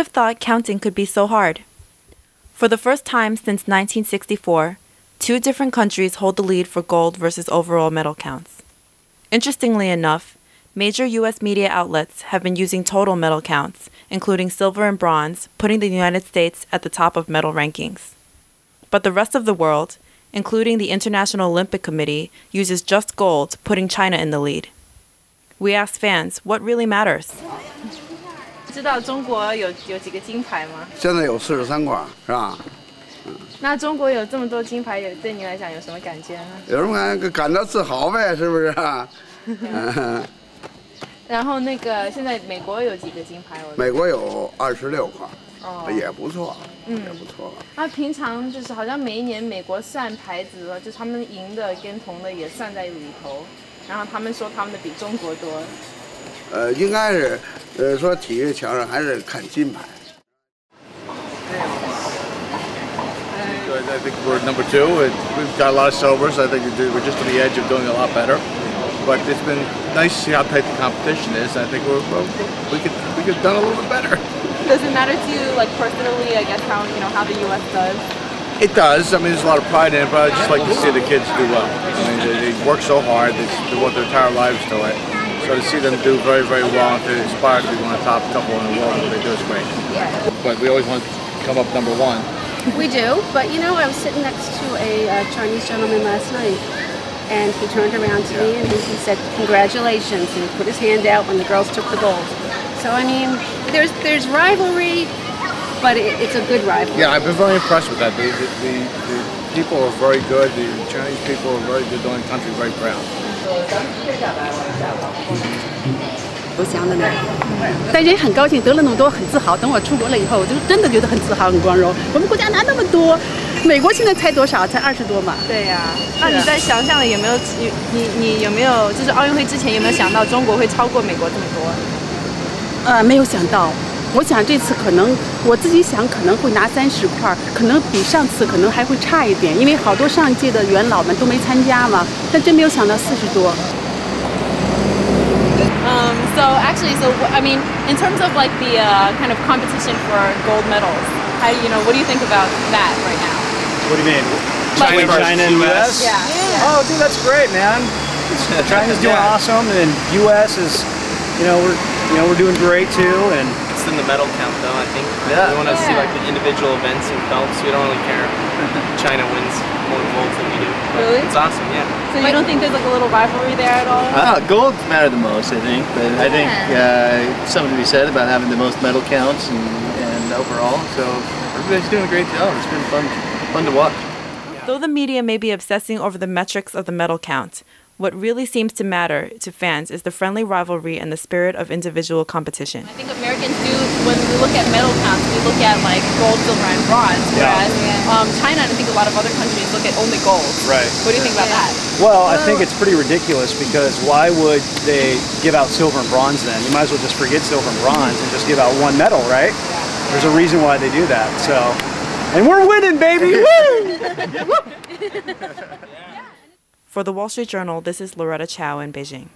have thought counting could be so hard? For the first time since 1964, two different countries hold the lead for gold versus overall medal counts. Interestingly enough, major U.S. media outlets have been using total medal counts, including silver and bronze, putting the United States at the top of medal rankings. But the rest of the world, including the International Olympic Committee, uses just gold, putting China in the lead. We asked fans, what really matters? Do you know China has how many gold medals? Now there are 43 gold, right? So China has so many gold medals, what do you feel about it? And now, America has how many gold medals? America has 26 gold. 也不错， 也不错。 平常就是好像每一年美国算牌子的，就是他们赢的跟铜的也算在里头，然后他们说他们的比中国多。应该是，说体育强人还是看金牌。I think we're number two. We've got a lot of silvers. I think we're just on the edge of doing a lot better. But it's been nice to see how tight the competition is. I think we could have done a little bit better. Does it matter to you, like personally, I guess, how how the U.S. does? It does. I mean, there's a lot of pride in it, but I just like to see the kids do well. I mean, they work so hard; they devote their entire lives to it. So to see them do very, very well, and to inspire to be one of the top couple in the world, they do is great. Yeah. But we always want to come up number one. We do, but I was sitting next to a Chinese gentleman last night, and he turned around to me and he said, "Congratulations," and he put his hand out when the girls took the gold. So I mean, there's rivalry, but it's a good rivalry. Yeah, I've been very impressed with that. The people are very good. The Chinese people are very good. The country is very proud. I I mean, in terms of like the kind of competition for gold medals, how what do you think about that right now? What do you mean? China and U.S.? Yeah. Oh, dude, that's great, man. China's doing awesome, and U.S. is, we're doing great too, and it's in the medal count though. I think we want to see like the individual events and belts. We don't really care. China wins more golds than we do. Really? It's awesome, yeah. So you don't think there's like a little rivalry there at all? Golds matter the most, I think. But I think something to be said about having the most medal counts and overall. So everybody's doing a great job. It's been fun to watch. Though the media may be obsessing over the metrics of the medal count, what really seems to matter to fans is the friendly rivalry and the spirit of individual competition. I think Americans do, when we look at medal counts, we look at like gold, silver, and bronze, whereas China and I think a lot of other countries look at only gold. Right. What do you think about that? Well, I think it's pretty ridiculous because why would they give out silver and bronze then? You might as well just forget silver and bronze and just give out one medal, right? Yeah. There's a reason why they do that. So, and we're winning, baby! Woo! For The Wall Street Journal, this is Loretta Chao in Beijing.